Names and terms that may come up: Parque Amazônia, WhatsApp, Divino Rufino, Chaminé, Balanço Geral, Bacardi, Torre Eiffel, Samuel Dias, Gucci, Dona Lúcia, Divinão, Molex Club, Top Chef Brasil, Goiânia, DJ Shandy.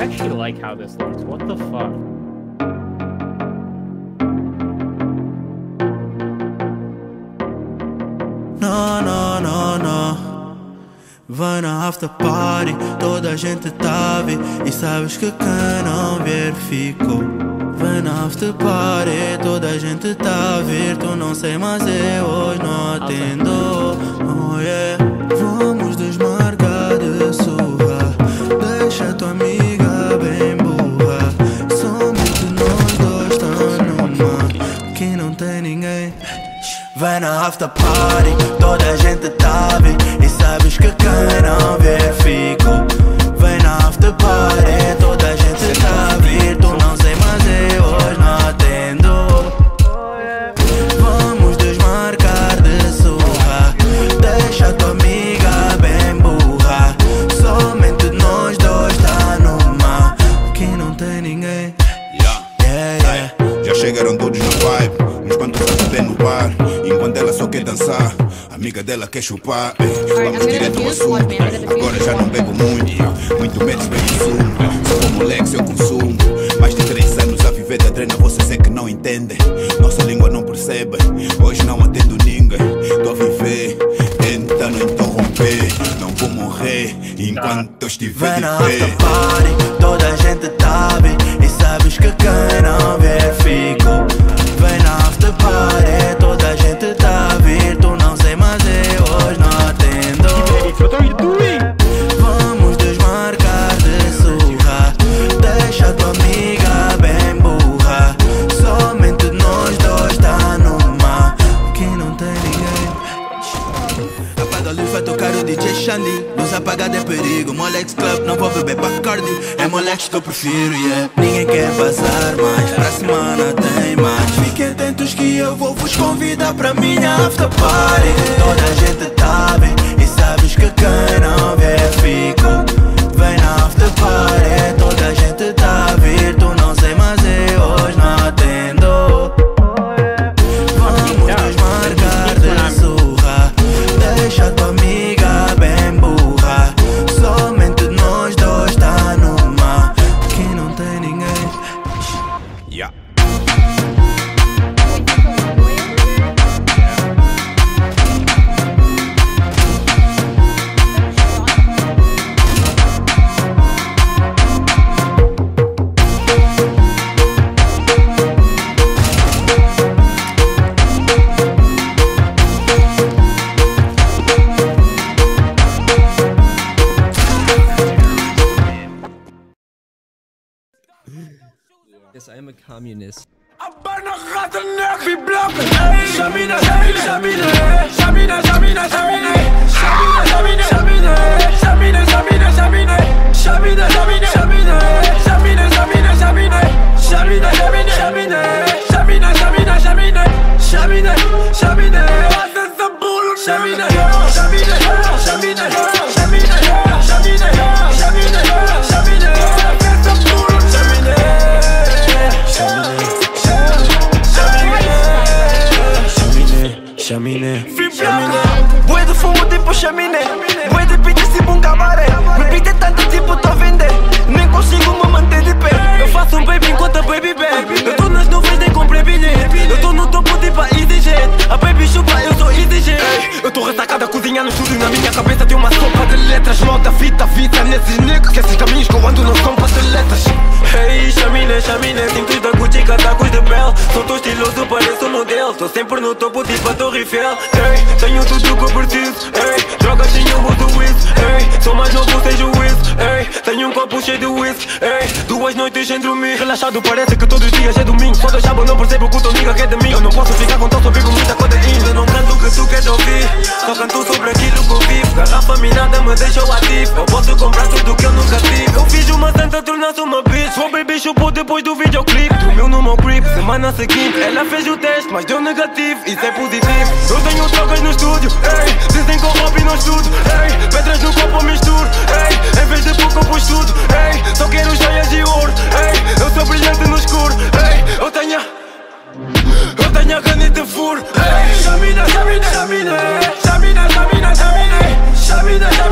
I actually like how this looks. What the fuck? No, no, no, no. Vai na after party, toda a gente tava. E sabes que quem não vier ficou. Vai na after party, toda a gente tá a vir. Tu não sei, mas eu hoje não atendo. Oh yeah. Vamos desmarcar de surra. Deixa tua amiga bem burra. Somente nós dois tá numa que não tem ninguém. Vai na after party, toda a gente tá a vir. E sabes que quem não vier fico. Vai na after party, toda a gente tá a vir. Tu não sei, mas eu hoje não atendo. Vamos desmarcar de surra. Deixa tua amiga bem burra. Somente nós dois tá numa que não tem ninguém. Yeah. Hey, já chegaram todos no vibe. Uns quantos a bater no bar. Enquanto ela só quer dançar, a amiga dela quer chupar. Vamos direto ao assunto. Agora já não bebo muito. Muito menos bebo sumo. Sou um moleque, se eu consumo. Mais de 3 anos a viver da drena. Vocês é que não entendem. Nossa língua não percebe. Hoje não atendo ninguém. Tô a viver, tenta não interromper. Não vou morrer enquanto eu estiver de pé. Vai na after party, toda a gente sabe. E sabes que quem não vier fico. Vem na after party, toda a gente tá a vir. Tu não sei, mas eu hoje não atendo. Vamos desmarcar de surra. Deixa tua amiga bem burra. Somente nós dois tá numa que não tem ninguém. Apaga a luz, vai tocar o DJ Shandy. Luz apagada é perigo, Molex Club não vou beber Bacardi. É Molex que eu prefiro, yeah. Ninguém quer passar mais, pra semana tem mais. Fiquem atentos que eu vou vos convidar pra minha after party. Toda a gente tá bem, e sabes que quem não vier fico. Vem na after party, toda a gente tá a vir. Tu não sei, mas eu hoje não atendo. Vamos desmarcar de surra. Deixa tua amiga bem burra. Somente nós dois tá numa que não tem ninguém. Yeah. Yes, I am a communist. Chaminé, bué de fumo tipo chaminé. Bué de pites tipo cabaré. Me pite tanto tipo tá vender. Nem consigo me manter de pé. Eu faço baby enquanto a baby bebe. Eu tô nas nuvens, nem comprei bilhete. Eu tô no topo tipo a EasyJet. A baby chupa, eu sou EasyJet. Eu tô retacada, cozinha no estúdio. Na minha cabeça tem uma sopa de letras. Malta, fita, nesses negros. Que esses caminhos que eu ando não são para ser letras. Hey, chaminé, cintos da Gucci, casacos de pele. Sou tão estiloso, pareço um modelo. Tô sempre no topo, tipo a Torre Eiffel. Hey, tenho tudo que eu preciso. Hey, drogas tenho muito isso. Hey, sou mais novo, seja o isso. Hey, tenho um copo cheio de whisky. Hey, 2 noites sem dormir. Relaxado, parece que todos os dias é domingo. Quando eu chamo, não percebo o que tu diga que é de mim. Eu não posso ficar com tão só vivo muita coisa ainda. Eu não canto o que tu queres ouvir. Só canto sobre aquilo que eu vivo. Garrafa minada me deixa o ativo. Eu posso comprar tudo que eu nunca tive. Eu fiz uma santa, tornasse uma bitch. Vou beber chupo depois do videoclipe. Dormiu no meu creep, semana seguinte. Ela fez o teste, mas deu negativo. Isso é positivo. Eu tenho drogas no estúdio, ei. Dizem que eu roubo e não estudo, ei. Pedras no copo eu misturo, ei. Em vez de pouco eu pus tudo, ei. Só quero joias de ouro, ei. Eu sou brilhante no escuro, ei. Eu tenho a caneta furo, ei. Chaminé, chaminé, chaminé, chaminé, chaminé, chaminé, chaminé, chaminé.